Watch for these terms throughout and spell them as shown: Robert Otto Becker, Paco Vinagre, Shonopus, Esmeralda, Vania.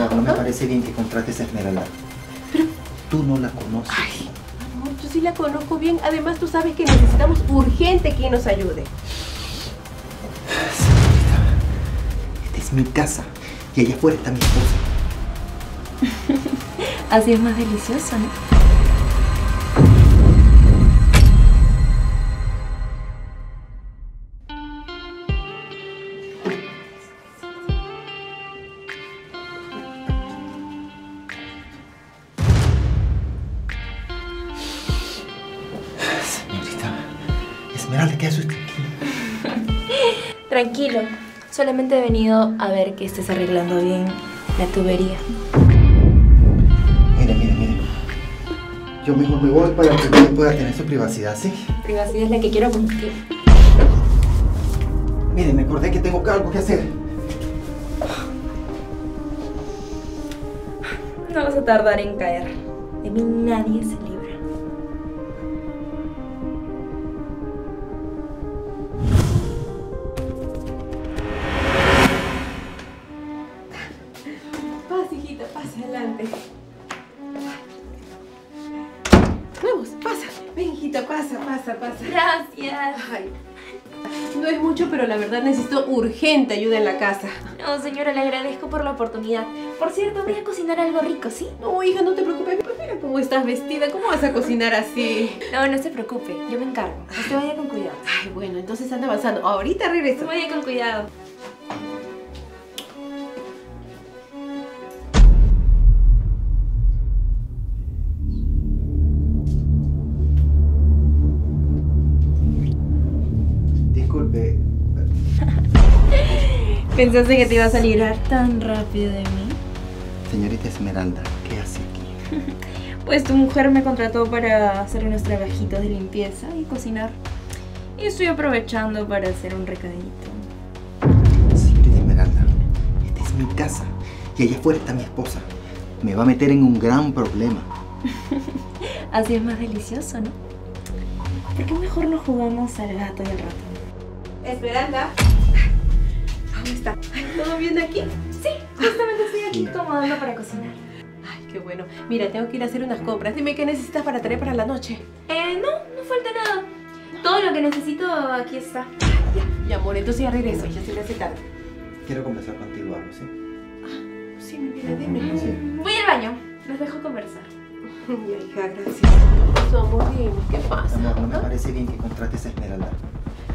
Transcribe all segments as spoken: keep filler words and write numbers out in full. No, no me parece bien que contrates a Esmeralda. Pero... tú no la conoces. Ay, amor, yo sí la conozco bien. Además, tú sabes que necesitamos urgente quien nos ayude. Señorita, esta es mi casa. Y allá afuera está mi esposa. Así es más delicioso, ¿no? Esmeralda, ¿qué haces aquí? Tranquilo, solamente he venido a ver que estés arreglando bien la tubería. Mira, mira, mira. Yo mejor me voy para que usted pueda tener su privacidad, ¿sí? Privacidad es la que quiero cumplir. Miren, me acordé que tengo algo que hacer. No vas a tardar en caer. De mí nadie se libra. Pasa adelante. Vamos, pasa. Ven, hijita, pasa, pasa, pasa. Gracias. Ay. No es mucho, pero la verdad necesito urgente ayuda en la casa. No, señora, le agradezco por la oportunidad. Por cierto, voy a cocinar algo rico, ¿sí? No, hija, no te preocupes. Pues mira cómo estás vestida. ¿Cómo vas a cocinar así? No, no se preocupe. Yo me encargo. Usted vaya con cuidado. Ay, bueno, entonces anda avanzando. Ahorita regreso. Vaya con cuidado. ¿Pensaste que te ibas a librar tan rápido de mí? Señorita Esmeralda, ¿qué hace aquí? Pues tu mujer me contrató para hacer unos trabajitos de limpieza y cocinar. Y estoy aprovechando para hacer un recadito. Señorita Esmeralda, esta es mi casa y allá afuera está mi esposa. Me va a meter en un gran problema. Así es más delicioso, ¿no? ¿Por qué mejor no jugamos al gato y al ratón? Esmeralda, ¿cómo está? ¿Todo bien de aquí? Sí, justamente estoy aquí acomodando para cocinar. Ay, qué bueno. Mira, tengo que ir a hacer unas compras. Dime qué necesitas para traer para la noche. Eh, no, no falta nada. Todo lo que necesito aquí está. Ya, ya, amor, entonces ya regreso. Ya se le hace tarde. Quiero conversar contigo algo, ¿sí? Ah, sí, mi vida, dime. Sí. Voy al baño. Los dejo conversar. Ya, hija, gracias. Somos bien. ¿Qué pasa? Amor, no, no me parece bien que contrates a Esmeralda.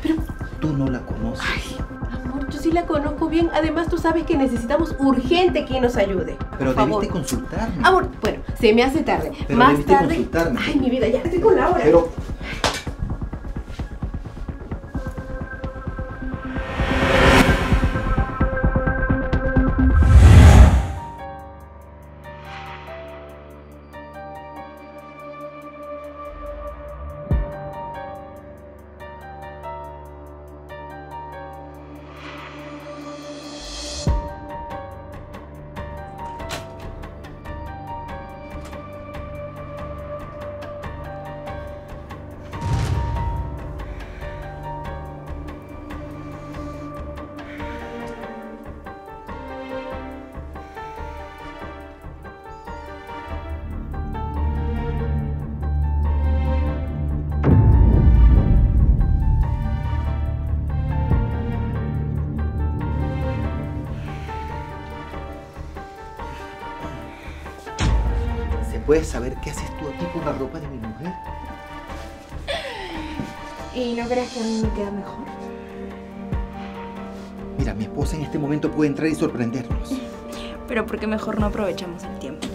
Pero... tú no la conoces. Ay, amor, yo sí la conozco bien. Además, tú sabes que necesitamos urgente quien nos ayude. Pero debiste consultarme. Amor, bueno, se me hace tarde. Pero más debiste tarde. Consultarme. Ay, mi vida, ya estoy con la hora. Pero... ¿puedes saber qué haces tú aquí con la ropa de mi mujer? ¿Y no crees que a mí me queda mejor? Mira, mi esposa en este momento puede entrar y sorprendernos. Pero ¿por qué mejor no aprovechamos el tiempo?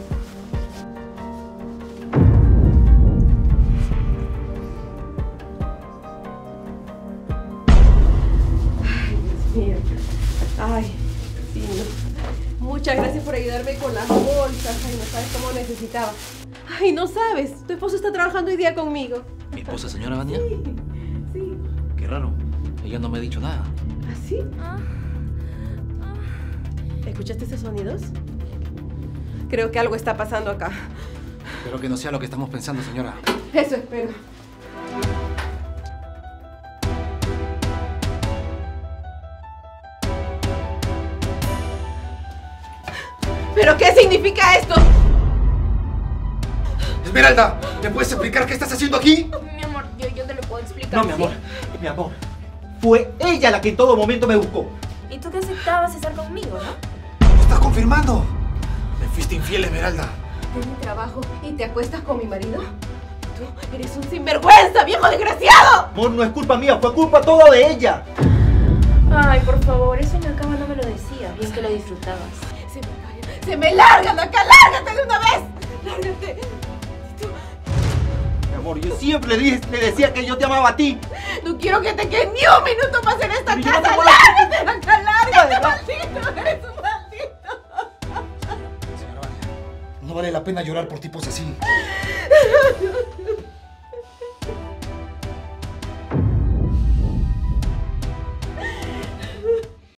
Ay, Dios mío. Ay, sí, no. Muchas gracias por ayudarme con las bolsas. Ay, no sabes cómo necesitaba. Ay, no sabes. Tu esposo está trabajando hoy día conmigo. ¿Mi esposa, señora Vania? Sí, sí. Qué raro. Ella no me ha dicho nada. ¿Ah, sí? Ah, ah. ¿Escuchaste esos sonidos? Creo que algo está pasando acá. Espero que no sea lo que estamos pensando, señora. Eso espero. ¿Pero qué significa esto? Esmeralda, ¿me puedes explicar qué estás haciendo aquí? Mi amor, yo, yo te lo puedo explicar. No, mi amor, ¿sí? mi amor. Fue ella la que en todo momento me buscó. ¿Y tú que aceptabas estar conmigo, no? ¿Lo estás confirmando? Me fuiste infiel, Esmeralda. Tienes mi trabajo y te acuestas con mi marido. Tú eres un sinvergüenza, viejo desgraciado. Amor, no es culpa mía, fue culpa toda de ella. Ay, por favor, eso en la cama no me lo decías. Y es que lo disfrutabas. Se me callan, se me largan acá, lárgate de una vez. Lárgate. Yo siempre le decía que yo te amaba a ti. No quiero que te quedes ni un minuto más en esta casa. No ¡Lárgate, Blanca! ¡Lárgate, maldito! ¡Eres un maldito! No vale la pena llorar por tipos así.